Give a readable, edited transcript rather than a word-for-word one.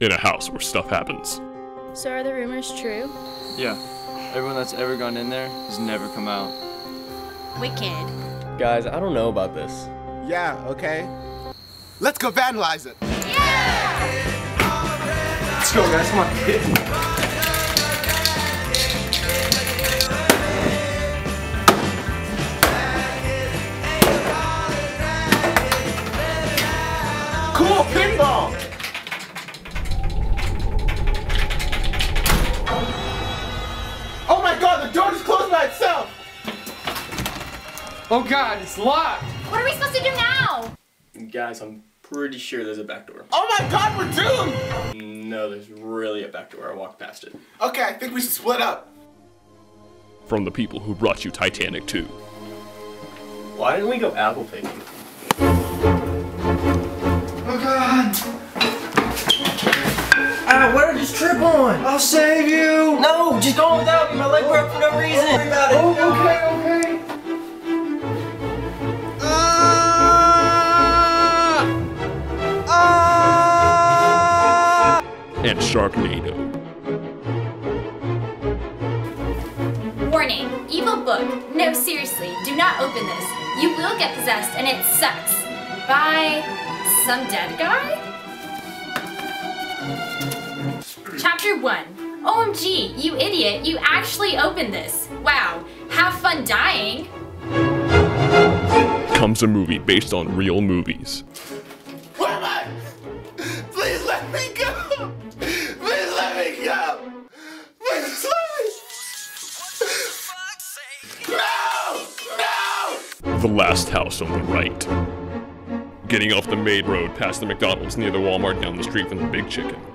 in a house where stuff happens. So are the rumors true? Yeah. Everyone that's ever gone in there has never come out. Wicked. Guys, I don't know about this. Yeah, okay. Let's go vandalize it! Yeah! Let's go, guys, come on. Hit it. Cool pinball! Oh my god, the door just closed by itself! Oh god, it's locked! What are we supposed to do now? Guys, I'm pretty sure there's a back door. Oh my god, we're doomed! No, there's really a back door. I walked past it. Okay, I think we should split up. From the people who brought you Titanic 2. Why didn't we go apple picking? Where did this trip on? I'll save you! No, just go without me. My leg broke for no reason. Don't worry about it. Okay, okay. And Sharknado. Warning, evil book. No, seriously, do not open this. You will get possessed and it sucks. By some dead guy? Chapter 1. OMG, you idiot, you actually opened this. Wow, have fun dying. Comes a movie based on real movies. Where am I? Please let me go! Please let me go! Please let me... No! No! The Last House on the Right. Getting off the main road past the McDonald's near the Walmart down the street from the Big Chicken.